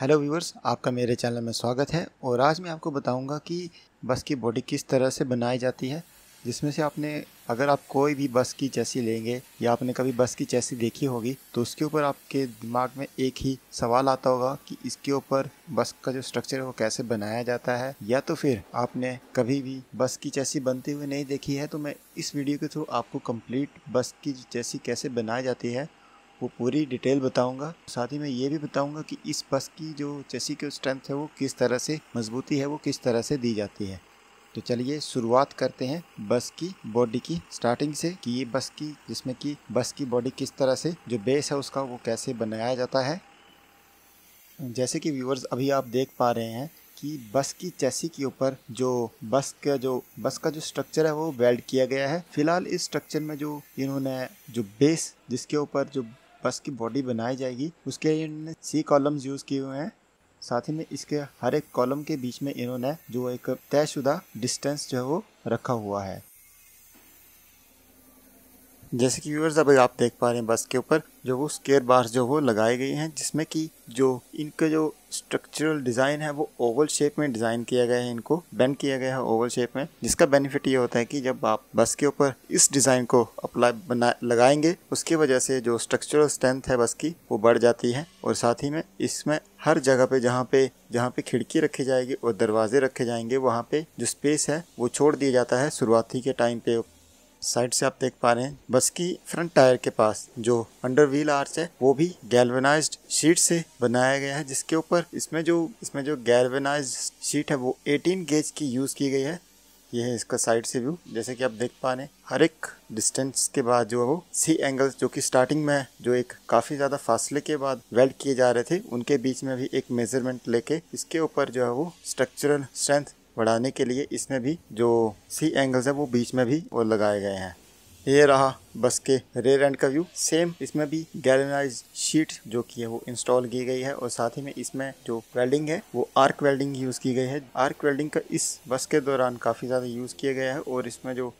Hello viewers, आपका मेरे channel में स्वागत है। और आज मैं आपको बताऊंगा कि बस की बॉडी किस तरह से बनाई जाती है, जिसमें से आपने अगर आप कोई भी बस की चेसी लेंगे या आपने कभी बस की चेसी देखी होगी तो उसके ऊपर आपके दिमाग में एक ही सवाल आता होगा कि इसके ऊपर बस का जो स्ट्रक्चर है वो कैसे बनाया जाता है। या तो फिर आपने कभी भी बस की चेसी बनते हुए नहीं देखी है तो मैं इस वीडियो के थ्रू आपको कंप्लीट बस की चेसी कैसे बनाई जाती है वो पूरी डिटेल बताऊंगा। साथ ही मैं ये भी बताऊंगा कि इस बस की जो चेसी की स्ट्रेंथ है वो किस तरह से, मजबूती है वो किस तरह से दी जाती है। तो चलिए शुरुआत करते हैं बस की बॉडी की स्टार्टिंग से कि ये बस की, जिसमें कि बस की बॉडी किस तरह से, जो बेस है उसका वो कैसे बनाया जाता है। जैसे कि व्यूअर्स अभी आप देख पा रहे हैं कि बस की चेसी के ऊपर जो बस का जो स्ट्रक्चर है वो वेल्ड किया गया है। फिलहाल इस स्ट्रक्चर में जो इन्होंने जो बेस जिसके ऊपर जो बस की बॉडी बनाई जाएगी उसके लिए इन्होंने सी कॉलम्स यूज़ किए हुए हैं। साथ ही में इसके हर एक कॉलम के बीच में इन्होंने जो एक तयशुदा डिस्टेंस जो है वो रखा हुआ है। जैसे कि व्यूअर्स अभी आप देख पा रहे हैं बस के ऊपर जो वो स्क्वायर बार्स जो वो लगाई गई हैं, जिसमें कि जो इनका जो स्ट्रक्चरल डिज़ाइन है वो ओवल शेप में डिज़ाइन किया गया है, इनको बेंड किया गया है ओवल शेप में। जिसका बेनिफिट ये होता है कि जब आप बस के ऊपर इस डिज़ाइन को लगाएंगे उसकी वजह से जो स्ट्रक्चरल स्ट्रेंथ है बस की वो बढ़ जाती है। और साथ ही में इसमें हर जगह पे जहाँ पे खिड़की रखी जाएगी और दरवाजे रखे जाएंगे वहाँ पे जो स्पेस है वो छोड़ दिया जाता है शुरुआती के टाइम पे। साइड से आप देख पा रहे हैं बस की फ्रंट टायर के पास जो अंडर व्हील आर्च है वो भी गैल्वेनाइज्ड शीट से बनाया गया है, जिसके ऊपर इसमें जो गैल्वेनाइज्ड शीट है वो 18 गेज की यूज़ की गई है। यह है इसका साइड से व्यू। जैसे कि आप देख पा रहे हैं हर एक डिस्टेंस के बाद जो है वो सी एंगल्स जो कि स्टार्टिंग में जो एक काफ़ी ज़्यादा फासले के बाद वेल्ड किए जा रहे थे उनके बीच में भी एक मेजरमेंट लेके इसके ऊपर जो है वो स्ट्रक्चरल स्ट्रेंथ बढ़ाने के लिए इसमें भी जो सी एंगल्स है वो बीच में भी और लगाए गए हैं। ये रहा बस के रेयर एंड का व्यू। सेम इसमें भी गैल्वेनाइज्ड शीट जो कि है वो इंस्टॉल की गई है और साथ ही में इसमें जो वेल्डिंग है वो आर्क वेल्डिंग यूज़ की गई है। आर्क वेल्डिंग का इस बस के दौरान काफ़ी ज़्यादा यूज़ किया गया है और इसमें जो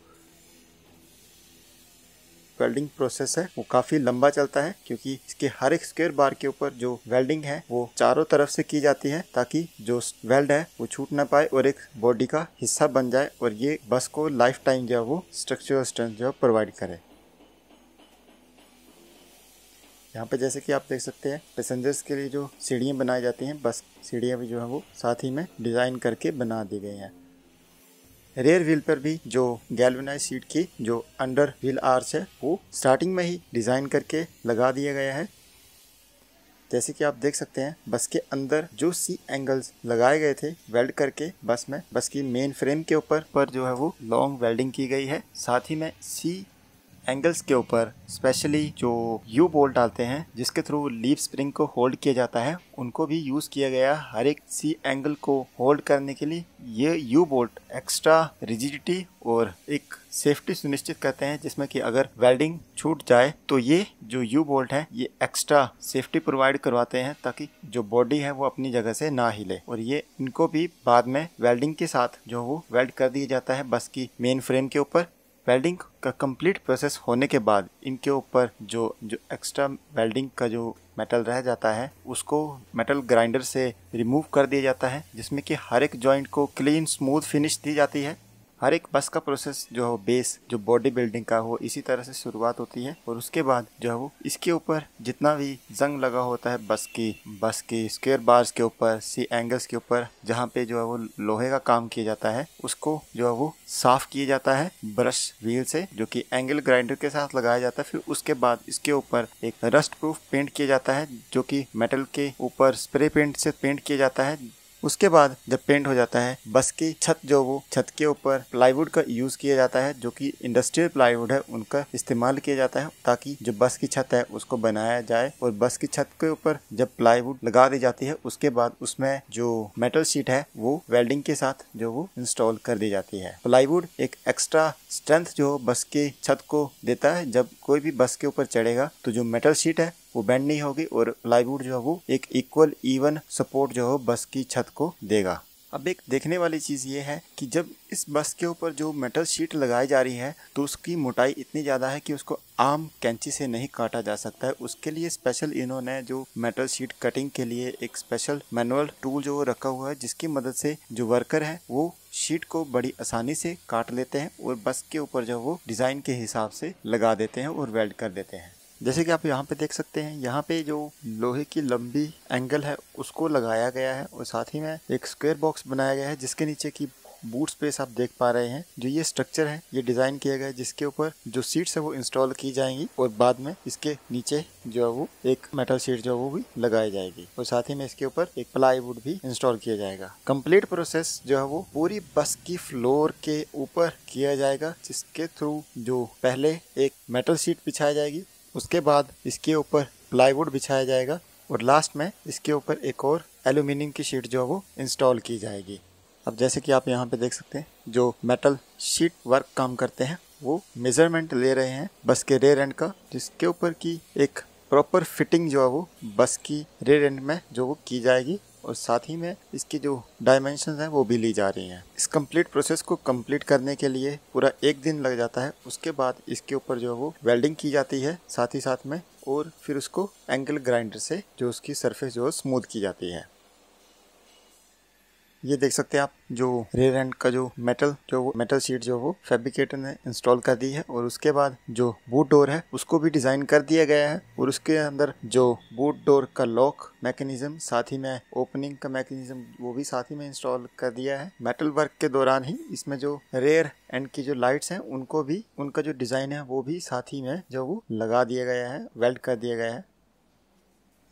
वेल्डिंग प्रोसेस है वो काफ़ी लंबा चलता है, क्योंकि इसके हर एक स्क्वायर बार के ऊपर जो वेल्डिंग है वो चारों तरफ से की जाती है ताकि जो वेल्ड है वो छूट ना पाए और एक बॉडी का हिस्सा बन जाए और ये बस को लाइफ टाइम जो है वो स्ट्रक्चरल स्ट्रेंथ जो है प्रोवाइड करे। यहाँ पे जैसे कि आप देख सकते हैं पैसेंजर्स के लिए जो सीढ़ियाँ बनाई जाती हैं बस सीढ़ियाँ भी जो है वो साथ ही में डिज़ाइन करके बना दी गई हैं। रेयर व्हील पर भी जो गैल्वेनाइज सीट की जो अंडर व्हील आर्च है वो स्टार्टिंग में ही डिज़ाइन करके लगा दिया गया है। जैसे कि आप देख सकते हैं बस के अंदर जो सी एंगल्स लगाए गए थे वेल्ड करके बस में, बस की मेन फ्रेम के ऊपर पर जो है वो लॉन्ग वेल्डिंग की गई है। साथ ही में सी एंगल्स के ऊपर स्पेशली जो यू बोल्ट आते हैं जिसके थ्रू लीफ स्प्रिंग को होल्ड किया जाता है उनको भी यूज़ किया गया है हर एक सी एंगल को होल्ड करने के लिए। ये यू बोल्ट एक्स्ट्रा रिजिडिटी और एक सेफ्टी सुनिश्चित करते हैं, जिसमें कि अगर वेल्डिंग छूट जाए तो ये जो यू बोल्ट है ये एक्स्ट्रा सेफ्टी प्रोवाइड करवाते हैं ताकि जो बॉडी है वो अपनी जगह से ना हिले। और ये इनको भी बाद में वेल्डिंग के साथ जो वो वेल्ड कर दिया जाता है बस की मेन फ्रेम के ऊपर। वेल्डिंग का कंप्लीट प्रोसेस होने के बाद इनके ऊपर जो एक्स्ट्रा वेल्डिंग का जो मेटल रह जाता है उसको मेटल ग्राइंडर से रिमूव कर दिया जाता है, जिसमें कि हर एक जॉइंट को क्लीन स्मूथ फिनिश दी जाती है। हर एक बस का प्रोसेस जो है बेस जो बॉडी बिल्डिंग का हो इसी तरह से शुरुआत होती है। और उसके बाद जो है वो इसके ऊपर जितना भी जंग लगा होता है बस की स्क्वायर बार्स के ऊपर, सी एंगल्स के ऊपर, जहाँ पे जो है वो लोहे का काम किया जाता है उसको जो है वो साफ किया जाता है ब्रश व्हील से जो कि एंगल ग्राइंडर के साथ लगाया जाता है। फिर उसके बाद इसके ऊपर एक रस्ट प्रूफ पेंट किया जाता है जो कि मेटल के ऊपर स्प्रे पेंट से पेंट किया जाता है। उसके बाद जब पेंट हो जाता है बस की छत जो वो छत के ऊपर प्लाईवुड का यूज़ किया जाता है जो कि इंडस्ट्रियल प्लाईवुड है उनका इस्तेमाल किया जाता है ताकि जो बस की छत है उसको बनाया जाए। और बस की छत के ऊपर जब प्लाईवुड लगा दी जाती है उसके बाद उसमें जो मेटल शीट है वो वेल्डिंग के साथ जो वो इंस्टॉल कर दी जाती है। प्लाईवुड एक एक्स्ट्रा स्ट्रेंथ जो बस की छत को देता है। जब कोई भी बस के ऊपर चढ़ेगा तो जो मेटल शीट है वो बेंड नहीं होगी और प्लाईवुड जो है वो एक इक्वल इवन सपोर्ट जो है बस की छत को देगा। अब एक देखने वाली चीज़ ये है कि जब इस बस के ऊपर जो मेटल शीट लगाई जा रही है तो उसकी मोटाई इतनी ज़्यादा है कि उसको आम कैंची से नहीं काटा जा सकता है। उसके लिए स्पेशल इन्होंने जो मेटल शीट कटिंग के लिए एक स्पेशल मैनुअल टूल जो रखा हुआ है, जिसकी मदद से जो वर्कर है वो शीट को बड़ी आसानी से काट लेते हैं और बस के ऊपर जो वो डिज़ाइन के हिसाब से लगा देते हैं और वेल्ड कर देते हैं। जैसे कि आप यहाँ पे देख सकते हैं, यहाँ पे जो लोहे की लंबी एंगल है उसको लगाया गया है और साथ ही में एक स्क्वायर बॉक्स बनाया गया है जिसके नीचे की बूट स्पेस आप देख पा रहे हैं। जो ये स्ट्रक्चर है ये डिज़ाइन किया गया है जिसके ऊपर जो सीट्स है वो इंस्टॉल की जाएंगी और बाद में इसके नीचे जो है वो एक मेटल शीट जो है वो भी लगाई जाएगी और साथ ही में इसके ऊपर एक प्लाईवुड भी इंस्टॉल किया जाएगा। कंप्लीट प्रोसेस जो है वो पूरी बस की फ्लोर के ऊपर किया जाएगा, जिसके थ्रू जो पहले एक मेटल शीट बिछाई जाएगी, उसके बाद इसके ऊपर प्लाईवुड बिछाया जाएगा और लास्ट में इसके ऊपर एक और एल्यूमिनियम की शीट जो है वो इंस्टॉल की जाएगी। अब जैसे कि आप यहाँ पे देख सकते हैं, जो मेटल शीट वर्क काम करते हैं वो मेजरमेंट ले रहे हैं बस के रेयर एंड का, जिसके ऊपर की एक प्रॉपर फिटिंग जो है वो बस की रेयर एंड में जो वो की जाएगी और साथ ही में इसकी जो डायमेंशंस हैं वो भी ली जा रही हैं। इस कंप्लीट प्रोसेस को कंप्लीट करने के लिए पूरा एक दिन लग जाता है। उसके बाद इसके ऊपर जो है वो वेल्डिंग की जाती है साथ ही साथ में, और फिर उसको एंगल ग्राइंडर से जो उसकी सरफेस जो स्मूथ की जाती है। ये देख सकते हैं आप, जो रेयर एंड का जो मेटल शीट जो वो फैब्रिकेटर ने इंस्टॉल कर दी है और उसके बाद जो बूट डोर है उसको भी डिज़ाइन कर दिया गया है और उसके अंदर जो बूट डोर का लॉक मैकेनिज्म साथ ही में ओपनिंग का मैकेनिज्म वो भी साथ ही में इंस्टॉल कर दिया है। मेटल वर्क के दौरान ही इसमें जो रेयर एंड की जो लाइट्स हैं उनको भी, उनका जो डिज़ाइन है वो भी साथ ही में जो वो लगा दिया गया है, वेल्ड कर दिया गया है।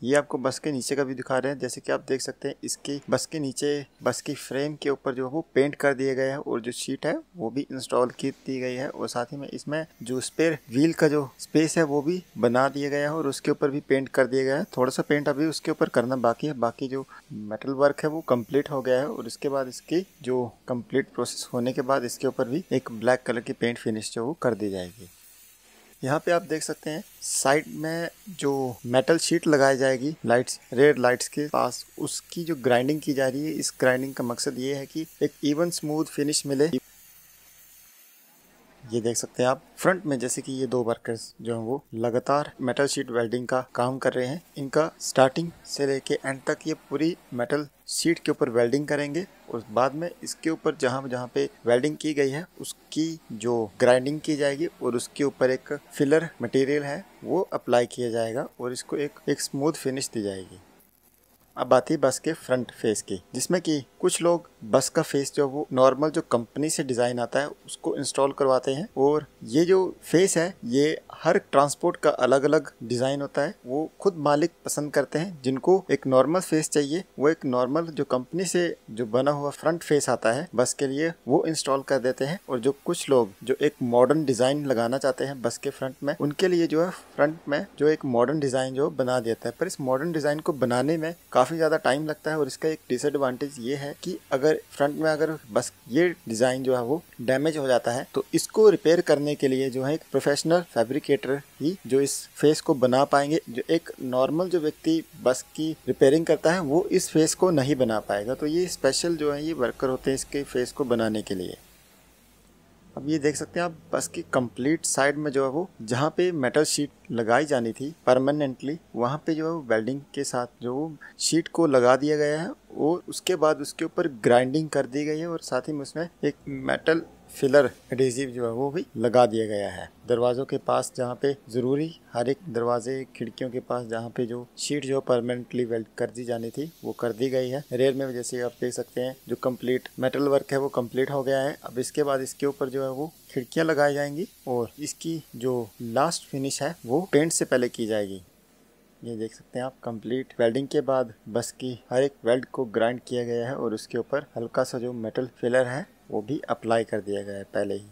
ये आपको बस के नीचे का भी दिखा रहे हैं। जैसे कि आप देख सकते हैं, इसकी बस के नीचे बस की फ्रेम के ऊपर जो वो पेंट कर दिया गया है और जो शीट है वो भी इंस्टॉल की दी गई है और साथ ही में इसमें जो स्पेयर व्हील का जो स्पेस है वो भी बना दिया गया है और उसके ऊपर भी पेंट कर दिया गया है। थोड़ा सा पेंट अभी उसके ऊपर करना बाकी है, बाकी जो मेटल वर्क है वो कम्प्लीट हो गया है और इसके बाद इसकी जो कम्प्लीट प्रोसेस होने के बाद इसके ऊपर भी एक ब्लैक कलर की पेंट फिनिश जो वो कर दी जाएगी। यहाँ पे आप देख सकते हैं, साइड में जो मेटल शीट लगाई जाएगी लाइट्स, रेड लाइट्स के पास, उसकी जो ग्राइंडिंग की जा रही है। इस ग्राइंडिंग का मकसद ये है कि एक इवन स्मूथ फिनिश मिले। ये देख सकते हैं आप फ्रंट में, जैसे कि ये दो वर्कर्स जो हैं वो लगातार मेटल शीट वेल्डिंग का काम कर रहे हैं। इनका स्टार्टिंग से लेके एंड तक ये पूरी मेटल शीट के ऊपर वेल्डिंग करेंगे और बाद में इसके ऊपर जहाँ जहाँ पे वेल्डिंग की गई है उसकी जो ग्राइंडिंग की जाएगी और उसके ऊपर एक फिलर मटेरियल है वो अप्लाई किया जाएगा और इसको एक स्मूथ फिनिश दी जाएगी। अब आती है बस के फ्रंट फेस की, जिसमें कि कुछ लोग बस का फेस जो वो नॉर्मल जो कंपनी से डिज़ाइन आता है उसको इंस्टॉल करवाते हैं और ये जो फेस है ये हर ट्रांसपोर्ट का अलग अलग डिज़ाइन होता है, वो खुद मालिक पसंद करते हैं। जिनको एक नॉर्मल फेस चाहिए वो एक नॉर्मल जो कंपनी से जो बना हुआ फ्रंट फेस आता है बस के लिए वो इंस्टॉल कर देते हैं और जो कुछ लोग जो एक मॉडर्न डिज़ाइन लगाना चाहते हैं बस के फ्रंट में, उनके लिए जो है फ्रंट में जो एक मॉडर्न डिज़ाइन जो बना देता है। पर इस मॉडर्न डिज़ाइन को बनाने में काफ़ी ज़्यादा टाइम लगता है और इसका एक डिसएडवांटेज ये है कि अगर फ्रंट में अगर बस ये डिज़ाइन जो है वो डैमेज हो जाता है तो इसको रिपेयर करने के लिए जो है एक प्रोफेशनल फैब्रिकेटर ही जो इस फेस को बना पाएंगे। जो एक नॉर्मल जो व्यक्ति बस की रिपेयरिंग करता है वो इस फेस को नहीं बना पाएगा, तो ये स्पेशल जो है ये वर्कर होते हैं इसके फेस को बनाने के लिए। अब ये देख सकते हैं आप, बस की कंप्लीट साइड में जो है वो जहाँ पे मेटल शीट लगाई जानी थी परमानेंटली, वहाँ पे जो है वेल्डिंग के साथ जो शीट को लगा दिया गया है और उसके बाद उसके ऊपर ग्राइंडिंग कर दी गई है और साथ ही में उसमें एक मेटल फिलर एडेसिव जो है वो भी लगा दिया गया है। दरवाज़ों के पास जहाँ पे ज़रूरी, हर एक दरवाजे खिड़कियों के पास जहाँ पे जो शीट जो परमानेंटली वेल्ड कर दी जानी थी वो कर दी गई है। रेयर में जैसे आप देख सकते हैं, जो कंप्लीट मेटल वर्क है वो कंप्लीट हो गया है। अब इसके बाद इसके ऊपर जो है वो खिड़कियाँ लगाई जाएंगी और इसकी जो लास्ट फिनिश है वो पेंट से पहले की जाएगी। ये देख सकते हैं आप, कंप्लीट वेल्डिंग के बाद बस की हर एक वेल्ड को ग्राइंड किया गया है और उसके ऊपर हल्का सा जो मेटल फिलर है वो भी अप्लाई कर दिया गया है पहले ही।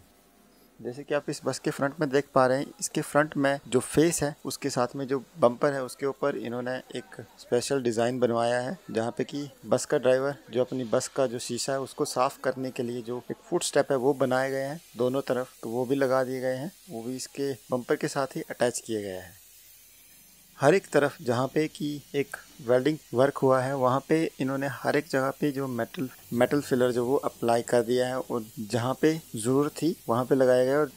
जैसे कि आप इस बस के फ्रंट में देख पा रहे हैं, इसके फ्रंट में जो फेस है उसके साथ में जो बम्पर है उसके ऊपर इन्होंने एक स्पेशल डिज़ाइन बनवाया है, जहाँ पे कि बस का ड्राइवर जो अपनी बस का जो शीशा है उसको साफ़ करने के लिए जो एक फुट स्टेप है वो बनाए गए हैं दोनों तरफ, तो वो भी लगा दिए गए हैं, वो भी इसके बम्पर के साथ ही अटैच किए गए हैं। हर एक तरफ जहाँ पे कि एक वेल्डिंग वर्क हुआ है वहाँ पे इन्होंने हर एक जगह पे जो मेटल फिलर जो वो अप्लाई कर दिया है और जहाँ पे ज़रूरत थी वहाँ पे लगाया गया। और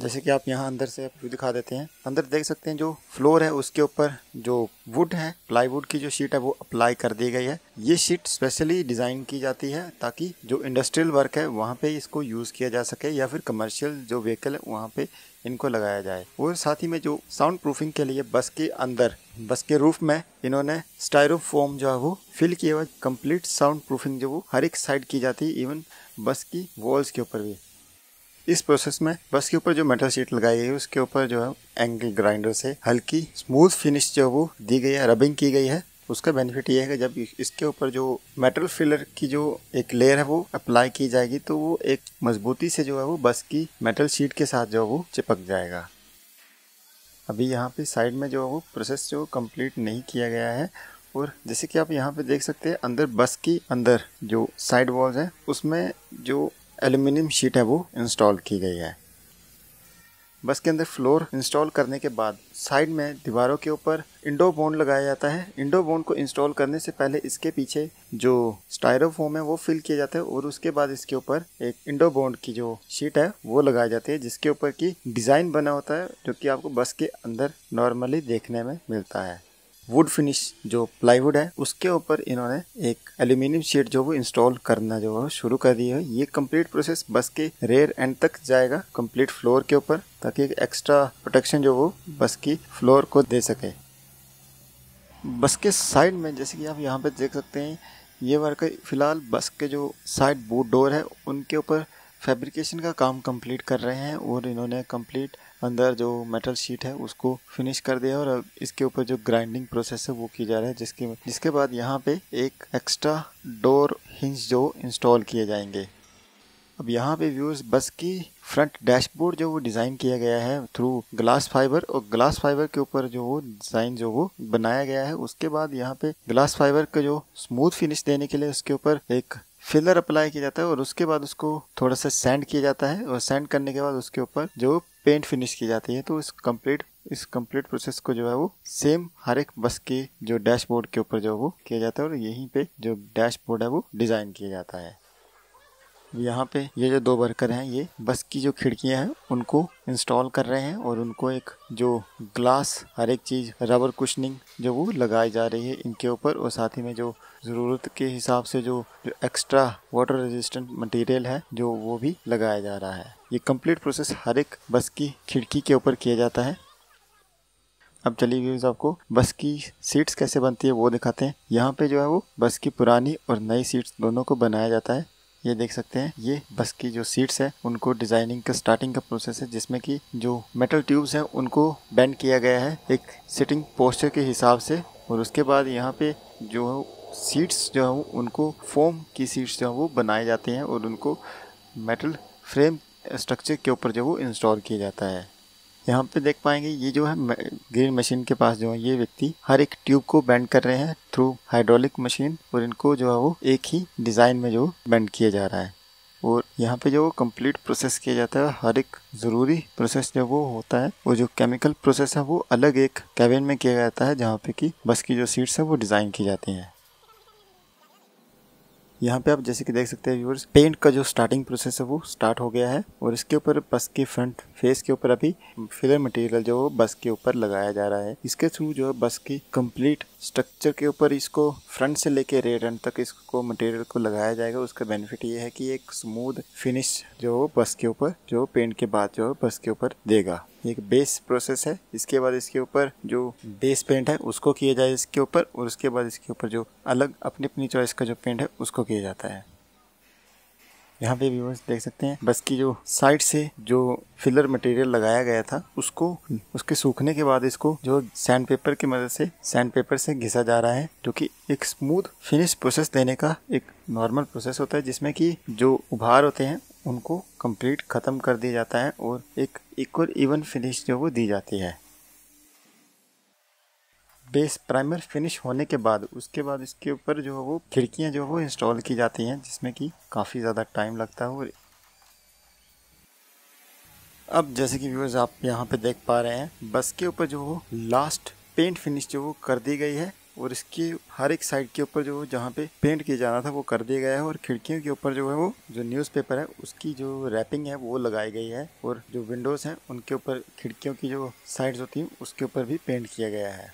जैसे कि आप यहाँ अंदर से आपको दिखा देते हैं, अंदर देख सकते हैं जो फ्लोर है उसके ऊपर जो वुड है, प्लाईवुड की जो शीट है वो अप्लाई कर दी गई है। ये शीट स्पेशली डिज़ाइन की जाती है ताकि जो इंडस्ट्रियल वर्क है वहाँ पे इसको यूज़ किया जा सके या फिर कमर्शियल जो व्हीकल है वहाँ पे इनको लगाया जाए। और साथ ही में जो साउंड प्रूफिंग के लिए बस के अंदर, बस के रूफ में इन्होंने स्टायरोफोम जो है वो फिल किया हुआ, कंप्लीट साउंड प्रूफिंग जो वो हर एक साइड की जाती है, इवन बस की वॉल्स के ऊपर भी। इस प्रोसेस में बस के ऊपर जो मेटल शीट लगाई गई है उसके ऊपर जो है एंगल ग्राइंडर से हल्की स्मूथ फिनिश जो वो दी गई है, रबिंग की गई है। उसका बेनिफिट ये है कि जब इसके ऊपर जो मेटल फिलर की जो एक लेयर है वो अप्लाई की जाएगी तो वो एक मजबूती से जो है वो बस की मेटल शीट के साथ जो है वो चिपक जाएगा। अभी यहाँ पे साइड में जो है वो प्रोसेस जो कंप्लीट नहीं किया गया है। और जैसे कि आप यहाँ पे देख सकते हैं अंदर बस की अंदर जो साइड वॉल्स हैं उसमें जो एल्युमिनियम शीट है वो इंस्टॉल की गई है। बस के अंदर फ्लोर इंस्टॉल करने के बाद साइड में दीवारों के ऊपर इंडो बॉन्ड लगाया जाता है। इंडो बॉन्ड को इंस्टॉल करने से पहले इसके पीछे जो स्टायरोफोम है वो फिल किया जाता है और उसके बाद इसके ऊपर एक इंडो बॉन्ड की जो शीट है वो लगाई जाती है जिसके ऊपर की डिज़ाइन बना होता है जो कि आपको बस के अंदर नॉर्मली देखने में मिलता है। वुड फिनिश जो प्लाईवुड है उसके ऊपर इन्होंने एक एल्यूमिनियम शीट जो वो इंस्टॉल करना जो है शुरू कर दिया है। ये कंप्लीट प्रोसेस बस के रेयर एंड तक जाएगा, कंप्लीट फ्लोर के ऊपर, ताकि एक एक्स्ट्रा प्रोटेक्शन जो वो बस की फ्लोर को दे सके। बस के साइड में जैसे कि आप यहाँ पे देख सकते हैं ये वर्क फिलहाल बस के जो साइड बूट डोर है उनके ऊपर फैब्रिकेशन का काम कंप्लीट कर रहे हैं और इन्होंने कंप्लीट अंदर जो मेटल शीट है उसको फिनिश कर दिया और अब इसके ऊपर जो ग्राइंडिंग प्रोसेस है वो की जा रहा है जिसके बाद यहाँ पे एक एक्स्ट्रा डोर हिंज जो इंस्टॉल किए जाएंगे। अब यहाँ पे व्यूअर्स बस की फ्रंट डैशबोर्ड जो वो डिज़ाइन किया गया है थ्रू ग्लास फाइबर और ग्लास फाइबर के ऊपर जो वो डिज़ाइन जो वो बनाया गया है। उसके बाद यहाँ पे ग्लास फाइबर का जो स्मूथ फिनिश देने के लिए उसके ऊपर एक फिलर अप्लाई किया जाता है और उसके बाद उसको थोड़ा सा सैंड किया जाता है और सैंड करने के बाद उसके ऊपर जो पेंट फिनिश की जाती है। तो इस कंप्लीट प्रोसेस को जो है वो सेम हर एक बस के जो डैशबोर्ड के ऊपर जो वो किया जाता है और यहीं पे जो डैशबोर्ड है वो डिज़ाइन किया जाता है। यहाँ पे ये जो दो वर्कर हैं ये बस की जो खिड़कियां हैं उनको इंस्टॉल कर रहे हैं और उनको एक जो ग्लास हर एक चीज़ रबर कुशनिंग जो वो लगाई जा रही है इनके ऊपर। और साथ ही में जो ज़रूरत के हिसाब से जो एक्स्ट्रा वाटर रेजिस्टेंट मटेरियल है जो वो भी लगाया जा रहा है। ये कंप्लीट प्रोसेस हर एक बस की खिड़की के ऊपर किया जाता है। अब चलिए व्यूज़ आपको बस की सीट्स कैसे बनती है वो दिखाते हैं। यहाँ पे जो है वो बस की पुरानी और नई सीट्स दोनों को बनाया जाता है। ये देख सकते हैं ये बस की जो सीट्स है उनको डिज़ाइनिंग का स्टार्टिंग का प्रोसेस है जिसमें कि जो मेटल ट्यूब्स हैं उनको बेंड किया गया है एक सिटिंग पोस्चर के हिसाब से। और उसके बाद यहाँ पे जो सीट्स जो है उनको फोम की सीट्स जो है वो बनाई जाती हैं और उनको मेटल फ्रेम स्ट्रक्चर के ऊपर जो वो इंस्टॉल किया जाता है। यहाँ पे देख पाएंगे ये जो है ग्रिल मशीन के पास जो है ये व्यक्ति हर एक ट्यूब को बेंड कर रहे हैं थ्रू हाइड्रोलिक मशीन और इनको जो है वो एक ही डिज़ाइन में जो बेंड किया जा रहा है। और यहाँ पे जो कंप्लीट प्रोसेस किया जाता है हर एक ज़रूरी प्रोसेस जो वो होता है। और जो केमिकल प्रोसेस है वो अलग एक कैबिन में किया जाता है जहाँ पे कि बस की जो सीट्स है वो डिज़ाइन की जाती हैं। यहाँ पे आप जैसे कि देख सकते हैं व्यूअर्स पेंट का जो स्टार्टिंग प्रोसेस है वो स्टार्ट हो गया है और इसके ऊपर बस के फ्रंट फेस के ऊपर अभी फिलर मटेरियल जो बस के ऊपर लगाया जा रहा है। इसके थ्रू जो है बस की कंप्लीट स्ट्रक्चर के ऊपर इसको फ्रंट से लेके रेयर एंड तक इसको मटेरियल को लगाया जाएगा। उसका बेनिफिट ये है कि एक स्मूथ फिनिश जो बस के ऊपर जो पेंट के बाद जो बस के ऊपर देगा। एक बेस प्रोसेस है, इसके बाद इसके ऊपर जो बेस पेंट है उसको किया जाए इसके ऊपर और उसके बाद इसके ऊपर जो अलग अपनी अपनी चॉइस का जो पेंट है उसको किया जाता है। यहाँ पे व्यूअर्स देख सकते हैं बस की जो साइड से जो फिलर मटेरियल लगाया गया था उसको उसके सूखने के बाद इसको जो सैंडपेपर की मदद से सैंडपेपर से घिसा जा रहा है जो कि एक स्मूथ फिनिश प्रोसेस देने का एक नॉर्मल प्रोसेस होता है जिसमें कि जो उभार होते हैं उनको कंप्लीट ख़त्म कर दिया जाता है और एक इक्वल इवन फिनिश जो वो दी जाती है। बेस प्राइमर फिनिश होने के बाद उसके बाद इसके ऊपर जो है वो खिड़कियाँ जो वो इंस्टॉल की जाती हैं जिसमें कि काफ़ी ज़्यादा टाइम लगता है। और अब जैसे कि व्यूअर्स आप यहाँ पे देख पा रहे हैं बस के ऊपर जो लास्ट पेंट फिनिश जो वो कर दी गई है और इसकी हर एक साइड के ऊपर जो जहाँ पे पेंट किया जाना था वो कर दिया गया है। और खिड़कियों के ऊपर जो है वो जो न्यूज़पेपर है उसकी जो रैपिंग है वो लगाई गई है और जो विंडोज़ हैं उनके ऊपर खिड़कियों की जो साइड्स होती हैं उसके ऊपर भी पेंट किया गया है।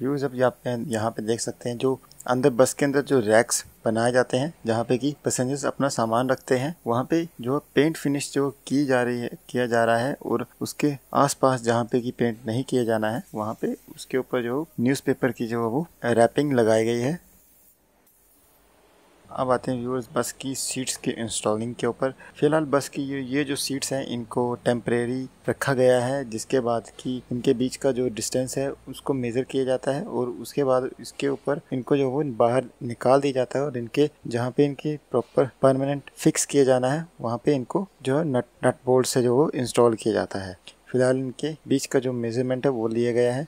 व्यूज़ अब यहाँ पे देख सकते हैं जो अंदर बस के अंदर जो रैक्स बनाए जाते हैं जहाँ पे कि पैसेंजर्स अपना सामान रखते हैं वहाँ पे जो पेंट फिनिश जो की जा रही है किया जा रहा है और उसके आसपास जहाँ पे कि पेंट नहीं किया जाना है वहाँ पे उसके ऊपर जो न्यूज़पेपर की जो वो रैपिंग लगाई गई है। अब आते हैं व्यूअर्स बस की सीट्स के इंस्टॉलिंग के ऊपर। फिलहाल बस की ये जो सीट्स हैं इनको टेम्परेरी रखा गया है जिसके बाद कि इनके बीच का जो डिस्टेंस है उसको मेज़र किया जाता है और उसके बाद इसके ऊपर इनको जो वो बाहर निकाल दिया जाता है और इनके जहाँ पे इनके प्रॉपर परमानेंट फिक्स किया जाना है वहाँ पे इनको जो है नट बोल्ट से जो वो इंस्टॉल किया जाता है। फिलहाल इनके बीच का जो मेजरमेंट है वो लिया गया है।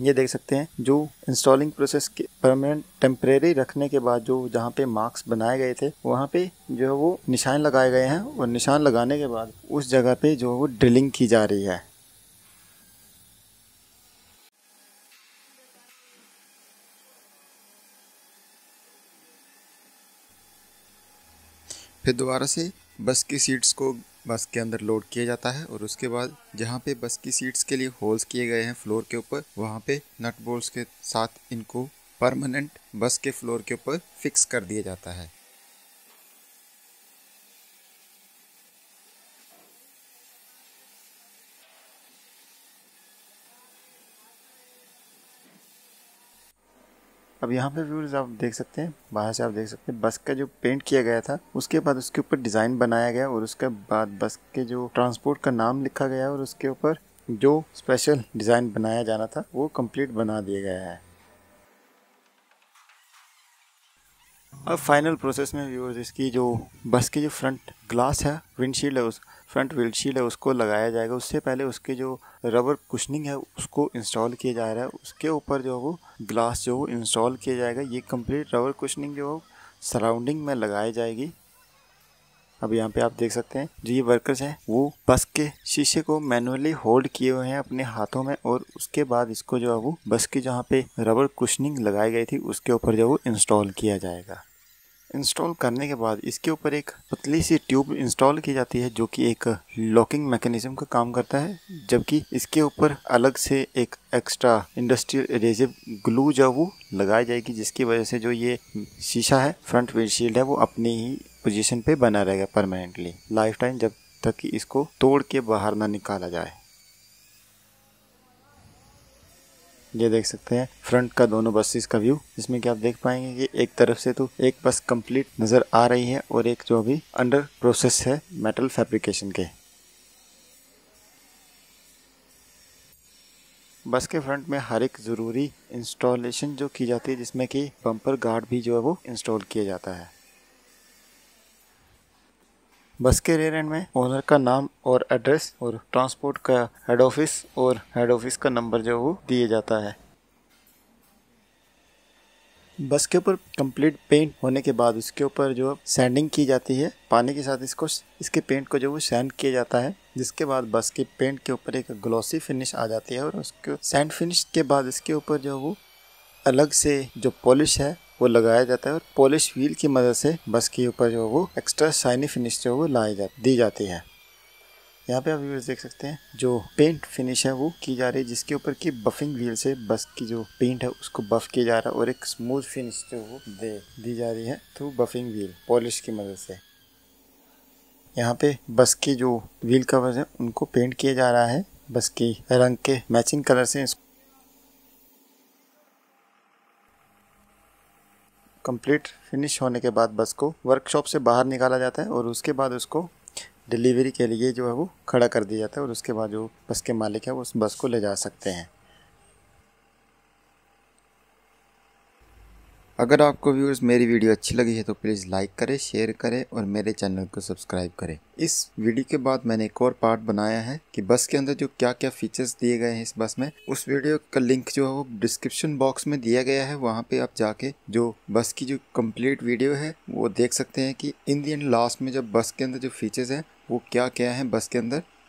ये देख सकते हैं जो इंस्टॉलिंग प्रोसेस के परमानेंट टेम्परेरी रखने के बाद जो जहाँ पे मार्क्स बनाए गए थे वहाँ पे जो है वो निशान लगाए गए हैं और निशान लगाने के बाद उस जगह पे जो वो ड्रिलिंग की जा रही है। फिर दोबारा से बस की सीट्स को बस के अंदर लोड किया जाता है और उसके बाद जहाँ पे बस की सीट्स के लिए होल्स किए गए हैं फ्लोर के ऊपर वहाँ पे नट बोल्ट्स के साथ इनको परमानेंट बस के फ्लोर के ऊपर फिक्स कर दिया जाता है। अब यहाँ पे व्यूअर्स आप देख सकते हैं बाहर से आप देख सकते हैं बस का जो पेंट किया गया था उसके बाद उसके ऊपर डिज़ाइन बनाया गया और उसके बाद बस के जो ट्रांसपोर्ट का नाम लिखा गया और उसके ऊपर जो स्पेशल डिज़ाइन बनाया जाना था वो कंप्लीट बना दिया गया है। अब फाइनल प्रोसेस में व्यूअर्स इसकी जो बस की जो फ्रंट ग्लास है विंडशील्ड है उस फ्रंट विंडशील्ड है उसको लगाया जाएगा। उससे पहले उसके जो रबर कुशनिंग है उसको इंस्टॉल किया जा रहा है। उसके ऊपर जो वो ग्लास जो इंस्टॉल किया जाएगा। ये कंप्लीट रबर कुशनिंग जो सराउंडिंग में लगाई जाएगी। अब यहाँ पे आप देख सकते हैं जो ये वर्कर्स हैं वो बस के शीशे को मैनुअली होल्ड किए हुए हैं अपने हाथों में और उसके बाद इसको जो है वो बस की जहाँ पे रबर कुशनिंग लगाई गई थी उसके ऊपर जो वो इंस्टॉल किया जाएगा। इंस्टॉल करने के बाद इसके ऊपर एक पतली सी ट्यूब इंस्टॉल की जाती है जो कि एक लॉकिंग मैकेनिज्म का काम करता है, जबकि इसके ऊपर अलग से एक एक्स्ट्रा इंडस्ट्रियल एडेसिव ग्लू जो वो लगाई जाएगी जिसकी वजह से जो ये शीशा है फ्रंट विंडशील्ड है वो अपनी ही पोजीशन पे बना रहेगा परमानेंटली लाइफ टाइम जब तक कि इसको तोड़ के बाहर ना निकाला जाए। ये देख सकते हैं फ्रंट का दोनों बसेस का व्यू जिसमें कि आप देख पाएंगे कि एक तरफ से तो एक बस कंप्लीट नज़र आ रही है और एक जो अभी अंडर प्रोसेस है मेटल फैब्रिकेशन के। बस के फ्रंट में हर एक ज़रूरी इंस्टॉलेशन जो की जाती है जिसमें कि बम्पर गार्ड भी जो है वो इंस्टॉल किया जाता है। बस के रेयर एंड में ओनर का नाम और एड्रेस और ट्रांसपोर्ट का हेड ऑफिस का नंबर जो वो दिया जाता है। बस के ऊपर कंप्लीट पेंट होने के बाद उसके ऊपर जो सैंडिंग की जाती है पानी के साथ इसके पेंट को जो वो सैंड किया जाता है जिसके बाद बस के पेंट के ऊपर एक ग्लॉसी फिनिश आ जाती है और उसके सैंड फिनिश के बाद इसके ऊपर जो वो अलग से जो पॉलिश है वो लगाया जाता है और पॉलिश व्हील की मदद से बस के ऊपर जो वो एक्स्ट्रा शाइनी फिनिश जो वो दी जाती है। यहाँ पे आप व्यूअर्स देख सकते हैं जो पेंट फिनिश है वो की जा रही है जिसके ऊपर की बफिंग व्हील से बस की जो पेंट है उसको बफ किया जा रहा है और एक स्मूथ फिनिश जो वो दी जा रही है थ्रू बफिंग व्हील पॉलिश की मदद से। यहाँ पे बस की जो व्हील कवर्स हैं उनको पेंट किया जा रहा है बस की रंग के मैचिंग कलर से। कंप्लीट फिनिश होने के बाद बस को वर्कशॉप से बाहर निकाला जाता है और उसके बाद उसको डिलीवरी के लिए जो है वो खड़ा कर दिया जाता है और उसके बाद जो बस के मालिक है वो उस बस को ले जा सकते हैं। अगर आपको व्यूअर्स मेरी वीडियो अच्छी लगी है तो प्लीज़ लाइक करें, शेयर करें और मेरे चैनल को सब्सक्राइब करें। इस वीडियो के बाद मैंने एक और पार्ट बनाया है कि बस के अंदर जो क्या क्या फीचर्स दिए गए हैं इस बस में, उस वीडियो का लिंक जो है वो डिस्क्रिप्शन बॉक्स में दिया गया है। वहाँ पे आप जाके जो बस की जो कम्प्लीट वीडियो है वो देख सकते हैं कि इन दी एंड लास्ट में जब बस के अंदर जो फीचर्स हैं वो क्या क्या हैं बस के अंदर